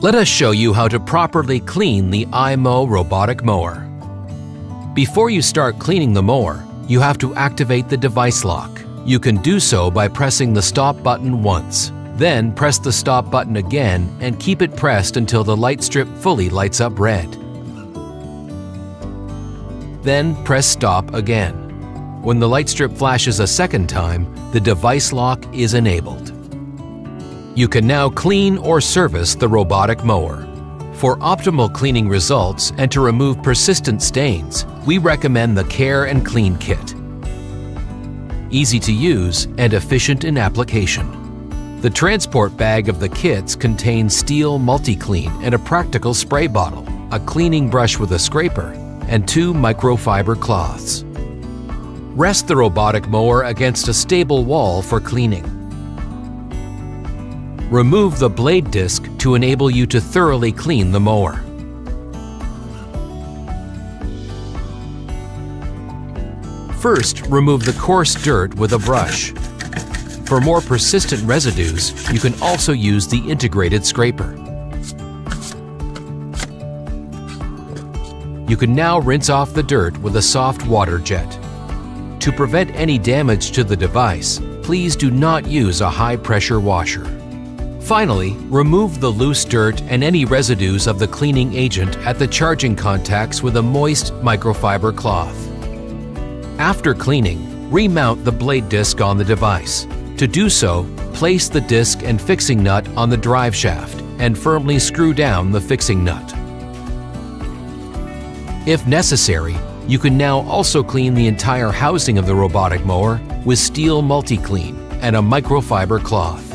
Let us show you how to properly clean the iMOW robotic mower. Before you start cleaning the mower, you have to activate the device lock. You can do so by pressing the stop button once. Then press the stop button again and keep it pressed until the light strip fully lights up red. Then press stop again. When the light strip flashes a second time, the device lock is enabled. You can now clean or service the robotic mower. For optimal cleaning results and to remove persistent stains, we recommend the Care and Clean Kit. Easy to use and efficient in application. The transport bag of the kits contains STIHL MultiClean and a practical spray bottle, a cleaning brush with a scraper, and 2 microfiber cloths. Rest the robotic mower against a stable wall for cleaning. Remove the blade disc to enable you to thoroughly clean the mower. First, remove the coarse dirt with a brush. For more persistent residues, you can also use the integrated scraper. You can now rinse off the dirt with a soft water jet. To prevent any damage to the device, please do not use a high-pressure washer. Finally, remove the loose dirt and any residues of the cleaning agent at the charging contacts with a moist microfiber cloth. After cleaning, remount the blade disc on the device. To do so, place the disc and fixing nut on the drive shaft and firmly screw down the fixing nut. If necessary, you can now also clean the entire housing of the robotic mower with STIHL MultiClean and a microfiber cloth.